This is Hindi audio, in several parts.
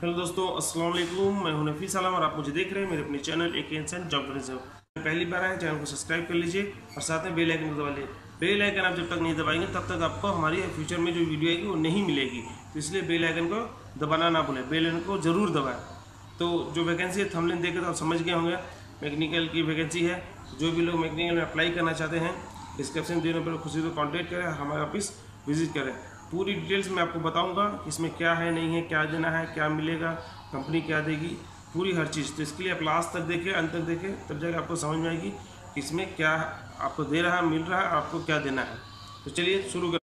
हेलो दोस्तों, अस्सलाम वालेकुम। मैं हूं नफीस सलाम और आप मुझे देख रहे हैं मेरे अपने चैनल जॉब। पहली बार आए चैनल को सब्सक्राइब कर लीजिए और साथ में बेल आइकन दबा लीजिए। बेल आइकन आप जब तक नहीं दबाएंगे तब तक आपको हमारी फ्यूचर में जो वीडियो आएगी वो नहीं मिलेगी, तो इसलिए बेल आइकन को दबाना ना भूलें, बेल आइकन को ज़रूर दबाएँ। तो जो वैकेंसी है थंबनेल देखकर तो आप समझ गए होंगे मैकेनिकल की वैकेंसी है। जो भी लोग मैकेनिकल में अप्लाई करना चाहते हैं डिस्क्रिप्शन दिए नंबर पर खुशी से कॉन्टैक्ट करें, हमारे ऑफिस विजिट करें। पूरी डिटेल्स मैं आपको बताऊंगा इसमें क्या है, नहीं है, क्या देना है, क्या मिलेगा, कंपनी क्या देगी, पूरी हर चीज़। तो इसके लिए आप लास्ट तक देखें, अंत तक देखें, तब जाकर आपको समझ में आएगी कि इसमें क्या आपको दे रहा है, मिल रहा है, आपको क्या देना है। तो चलिए शुरू कर।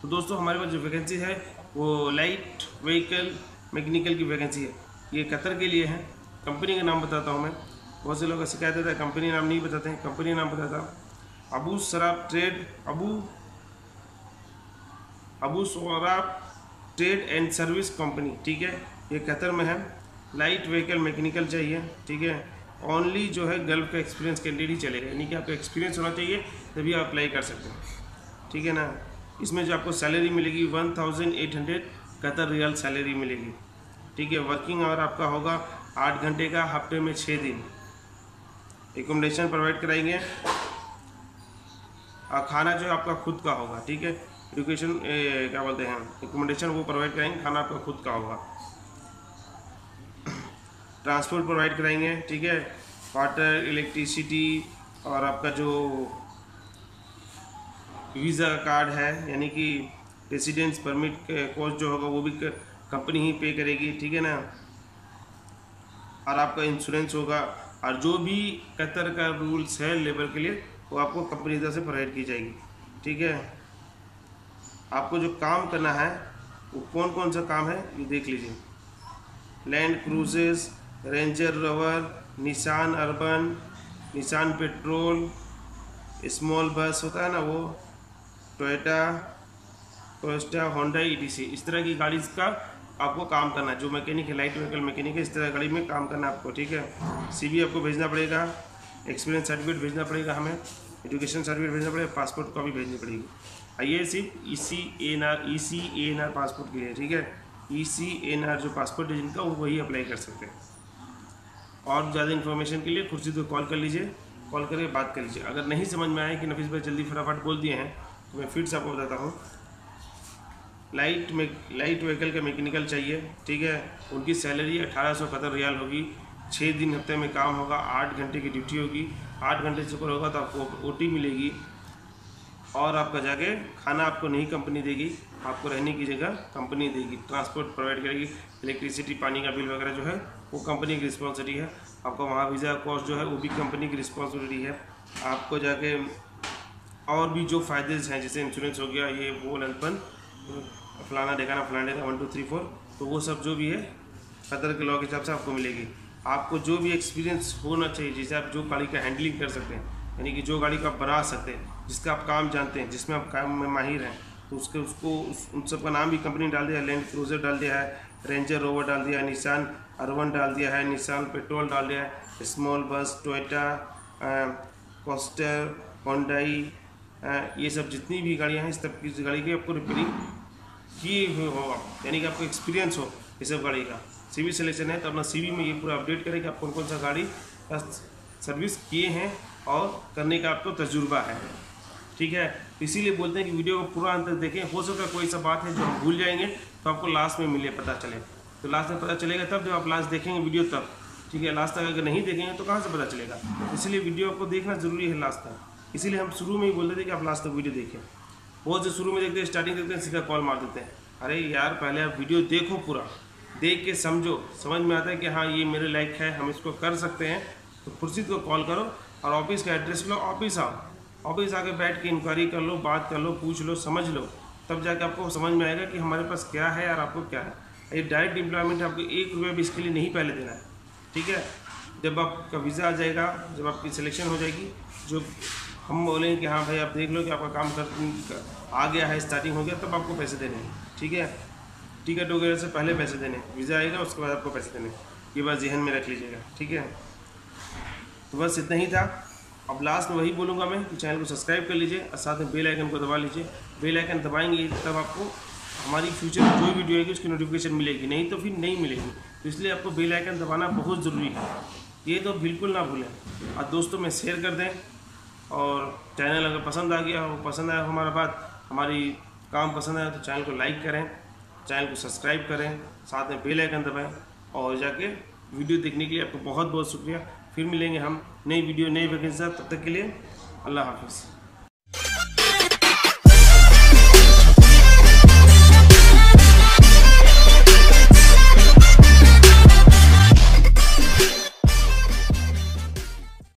तो दोस्तों हमारे पास जो वैकेंसी है वो लाइट व्हीकल मैकेनिकल की वैकेंसी है। ये कतर के लिए है। कंपनी का नाम बताता हूँ मैं, बहुत से लोग शिकायत आता है कंपनी नाम नहीं बताते हैं। कंपनी नाम बताता हूँ अबू शराब ट्रेड एंड सर्विस कंपनी। ठीक है, ये कतर में है। लाइट व्हीकल मैकेनिकल चाहिए। ठीक है, ओनली जो है गल्फ का एक्सपीरियंस कैंडिडेट ही चलेगा, यानी कि आपका एक्सपीरियंस होना चाहिए तभी आप अप्लाई कर सकते हैं। ठीक है ना, इसमें जो आपको सैलरी मिलेगी 1800 कतर रियल सैलरी मिलेगी। ठीक है, वर्किंग आवर आपका होगा 8 घंटे का, हफ्ते में 6 दिन। एकोमोडेशन प्रोवाइड कराएंगे और खाना जो आपका खुद का होगा। ठीक है, एजुकेशन क्या बोलते हैं, एकोमोडेशन वो प्रोवाइड कराएंगे, खाना आपका खुद का होगा। ट्रांसपोर्ट प्रोवाइड कराएंगे। ठीक है, वाटर, इलेक्ट्रिसिटी और आपका जो वीज़ा कार्ड है यानी कि रेसिडेंस परमिट कॉस्ट जो होगा वो भी कंपनी ही पे करेगी। ठीक है ना, और आपका इंश्योरेंस होगा और जो भी कतर का रूल्स है लेबर के लिए वो आपको कंपनी तरफ से प्रोवाइड की जाएगी। ठीक है, आपको जो काम करना है वो कौन कौन सा काम है ये देख लीजिए। Land cruisers, ranger rover, Nissan Urvan, Nissan Patrol, small bus होता है ना वो, टोयोटा कोस्टा, होंडा, ईटीसी, इस तरह की गाड़ी का आपको काम करना है। जो मैकेनिक है, लाइट व्हीकल मैकेनिक है, इस तरह गाड़ी में काम करना है आपको। ठीक है, सीवी आपको भेजना पड़ेगा, एक्सपीरियंस सर्टिफिकेट भेजना पड़ेगा हमें, एजुकेशन सर्टिफिकेट भेजना पड़ेगा, पासपोर्ट कॉपी भेजनी पड़ेगी। ये सिर्फ ECANR पासपोर्ट के लिए। ठीक है, ECANR जो पासपोर्ट है जिनका वो वही अप्लाई कर सकते हैं। और ज़्यादा इन्फॉर्मेशन के लिए खुर्शीद को कॉल कर लीजिए, कॉल करके बात कर लीजिए। अगर नहीं समझ में आया कि नफीस भाई जल्दी फटाफट बोल दिए हैं तो मैं फिर से आपको बताता हूँ। लाइट व्हीकल का मैकेनिकल चाहिए। ठीक है, उनकी सैलरी 1800 कतर रियाल होगी, 6 दिन हफ्ते में काम होगा, 8 घंटे की ड्यूटी होगी, 8 घंटे से ऊपर होगा तो आपको OT मिलेगी। और आपका जाके खाना आपको नहीं कंपनी देगी, आपको रहने की जगह कंपनी देगी, ट्रांसपोर्ट प्रोवाइड करेगी, इलेक्ट्रिसिटी पानी का बिल वगैरह जो है वो कंपनी की रिस्पॉन्सिबिलिटी है। आपका वहाँ वीज़ा कॉस्ट जो है वो भी कंपनी की रिस्पॉन्सिबिलिटी है। आपको जाके और भी जो फ़ायदे हैं जैसे इंश्योरेंस हो गया, ये वो लंपन फलाना डेकाना फलाना डेका 1 2 3 4, तो वो सब जो भी है कतर के लॉ के हिसाब से आपको मिलेगी। आपको जो भी एक्सपीरियंस होना चाहिए, जैसे आप जो गाड़ी का हैंडलिंग कर सकते हैं, यानी कि जो गाड़ी का आप बना सकते हैं, जिसका आप काम जानते हैं, जिसमें आप काम में माहिर हैं, तो उन सब का नाम भी कंपनी डाल दिया है। लैंड क्रूजर डाल दिया है, रेंजर रोवर डाल दिया है, निसान अर्वन डाल दिया है, निसान पेट्रोल डाल दिया है, स्मॉल बस, टोयोटा कोस्टर, होंडाई, ये सब जितनी भी गाड़ियाँ हैं इस सब की गाड़ी की आपको रिपेयरिंग किए हुए होगा, यानी कि आपको एक्सपीरियंस हो इस सब गाड़ी का। सीवी सिलेक्शन है तो अपना सीवी में ये पूरा अपडेट करें कि आप कौन कौन सा गाड़ी सर्विस किए हैं और करने का आपको तजुर्बा है। ठीक है, इसीलिए बोलते हैं कि वीडियो को पूरा अंत तक देखें। हो सकता है कोई सा बात है जो हम भूल जाएंगे तो आपको लास्ट में पता चले, तो लास्ट में पता चलेगा तब जब आप लास्ट देखेंगे वीडियो तब। ठीक है, लास्ट तक अगर नहीं देखेंगे तो कहाँ से पता चलेगा, इसलिए वीडियो आपको देखना ज़रूरी है लास्ट तक। इसीलिए हम शुरू में ही बोलते थे कि आप लास्ट तक वीडियो देखें। बहुत से शुरू में देखते हैं, स्टार्टिंग देखते हैं, सीधा कॉल मार देते हैं। अरे यार, पहले आप वीडियो देखो, पूरा देख के समझो, समझ में आता है कि हाँ ये मेरे लायक है, हम इसको कर सकते हैं, तो खुर्शीद को कॉल करो और ऑफिस का एड्रेस लो, ऑफिस आओ, ऑफिस आके बैठ के इंक्वायरी कर लो, बात कर लो, पूछ लो, समझ लो, तब जाके आपको समझ में आएगा कि हमारे पास क्या है और आपको क्या है। ये डायरेक्ट एम्प्लॉयमेंट आपको 1 रुपया भी इसके लिए नहीं पहले देना है। ठीक है, जब आपका वीज़ा आ जाएगा, जब आपकी सिलेक्शन हो जाएगी, जो हम बोलेंगे कि हाँ भाई आप देख लो कि आपका काम आ गया है, स्टार्टिंग हो गया, तब आपको पैसे देने हैं। ठीक है, टिकट वगैरह से पहले पैसे देने, वीज़ा आएगा उसके बाद आपको पैसे देने, ये बात जहन में रख लीजिएगा। ठीक है, तो बस इतना ही था। अब लास्ट में वही बोलूँगा मैं कि चैनल को सब्सक्राइब कर लीजिए और साथ में बेल आइकन को दबा लीजिए। बेल आइकन दबाएंगे तब आपको हमारी फ्यूचर में जो वीडियो आएगी उसकी नोटिफिकेशन मिलेगी, नहीं तो फिर नहीं मिलेगी। तो इसलिए आपको बेल आइकन दबाना बहुत ज़रूरी है, ये तो बिल्कुल ना भूलें। और दोस्तों में शेयर कर दें, और चैनल अगर पसंद आ गया हो, पसंद आया हमारा बात, हमारी काम पसंद आया तो चैनल को लाइक करें, चैनल को सब्सक्राइब करें, साथ में बेल आइकन दबाएं और जाके वीडियो देखने के लिए आपको बहुत बहुत शुक्रिया। फिर मिलेंगे हम नई वीडियो नई वैकेंसी, तब तक के लिए अल्लाह हाफिज़।